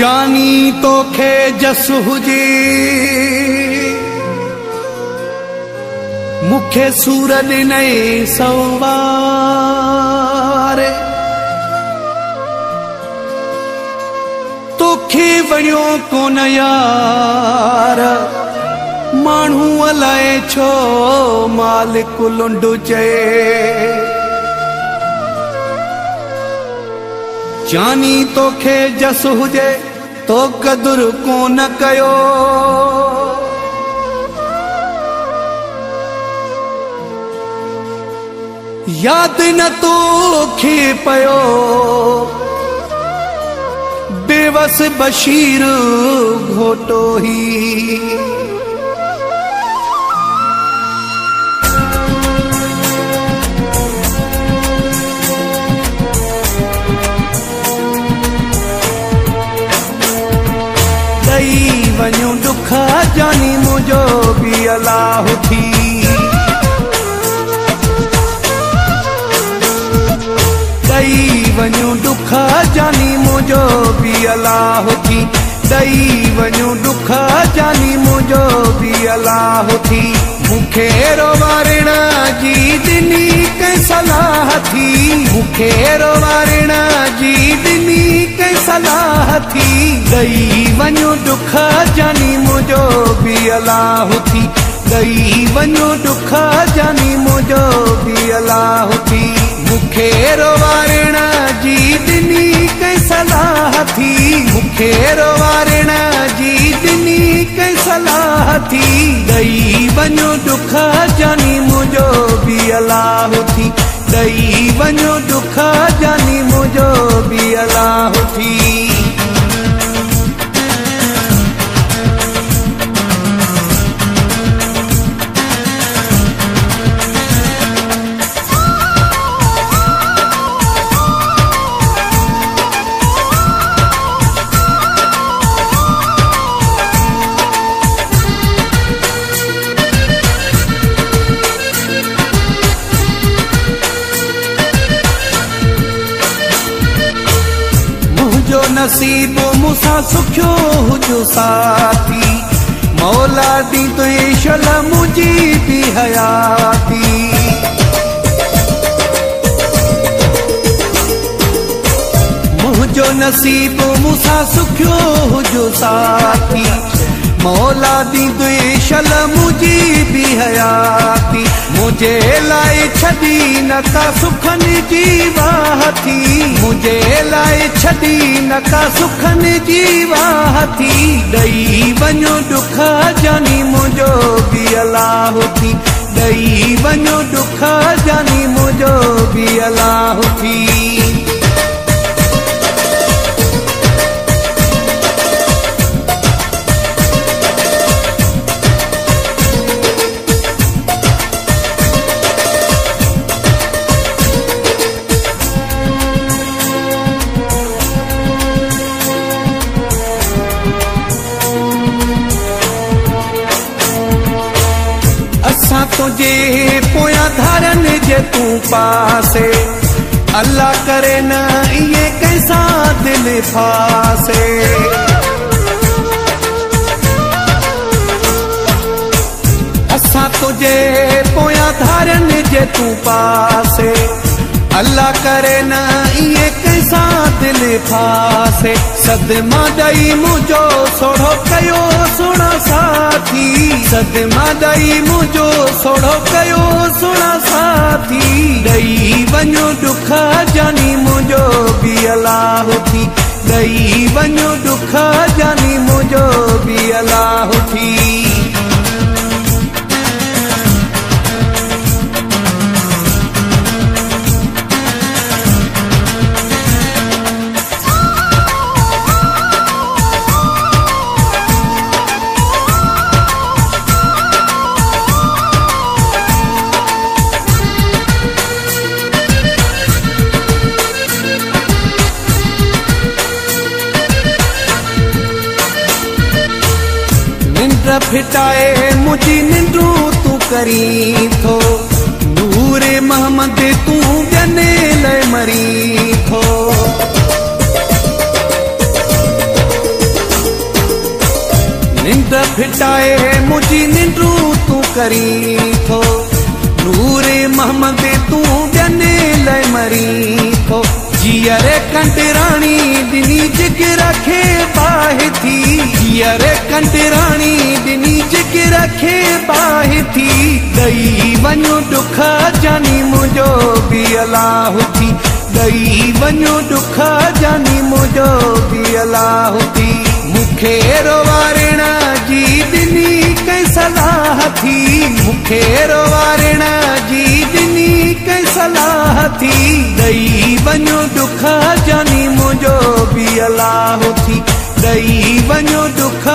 जानी तोखे जस हुजे मुखे सूर ॾिनई सौवारे तोखे वणियो कोन यार माण्हू अलाए छो मालिक लुंड चए जानी तोखे जस हुजे तो कदुर कोन कयो याद न तोखे पयो बेवस बशीर घोटो ही वञो दुख जानी मुझो भी अलाह थी दई वञो दुख जानी मुझो भी अलाह थी दई वञो दुख जानी मुझो भी अलाह थी मुखे रोवारण जी दिनी कई सलाह थी मुखे रोवारण जी दिनी कई सलाह थी दई वञो दुख जानी मुझो भी अलाह थी दई वञो दुख जानी मुझो भी अलाह थी मुखे रोवारण जी दिनी कई सलाह थी मुखे रोवारण जी दिनी कई सलाह थी दई वञो दुख जानी मुझो भी अलाह थी दई वञो दुख जानी मुझो भी अलाह थी नसीब मुसा सुखियो हुजो साथी मौला दी तो शल मुझी भी हयाती मुझो नसीब मुसा सुखियो हुजो साथी मौला दी तो शल मुझी भी हयाती मुझे लाए छदी न का सुखन जी वाह थी मुझे लाए छदी न का सुखन जी वाह थी दई वञो दुख जानी मुझो भी अलाह थी दई वञो दुख जानी मुझो भी अलाह थी तुझे पोया धारन जे तू पासे अल्लाह करे न ये कैसा दिल फासे असा तुझे पोया धारन जे तू पासे अल्लाह करे न ये कैसा दिल फासे सदमा दई मुझो सोड़ो कयो सुना साथी सदमा दई मुझो सोड़ो कयो सुना साथी दई वञो दुख जानी मुझो भी अलाह थी दई वञो दुख जानी मुझो भी अलाह थी फिटाए मुझी निंडू तू करी थो नूरे मोहम्मद तू जने लय मरी थो निंद फिटाए मुझी निंडू तू करी थो नूरे महमद तू जने लय मरी थो जियरे कंटरानी दिनी जिक रखे बाह थी जियरे कंटरानी दिनी जिक रखे बाह थी दई वनो दुख जानी मुझो भी अलाह थी दई वनो दुख जानी मुझो भी अलाह थी मुखे रोवारण जी दिनी कई सलाह थी मुखे रोवारण जी दिनी कई सलाह थी दई वनो दुख जानी मुझो भी अलाह थी दई वनो दुख।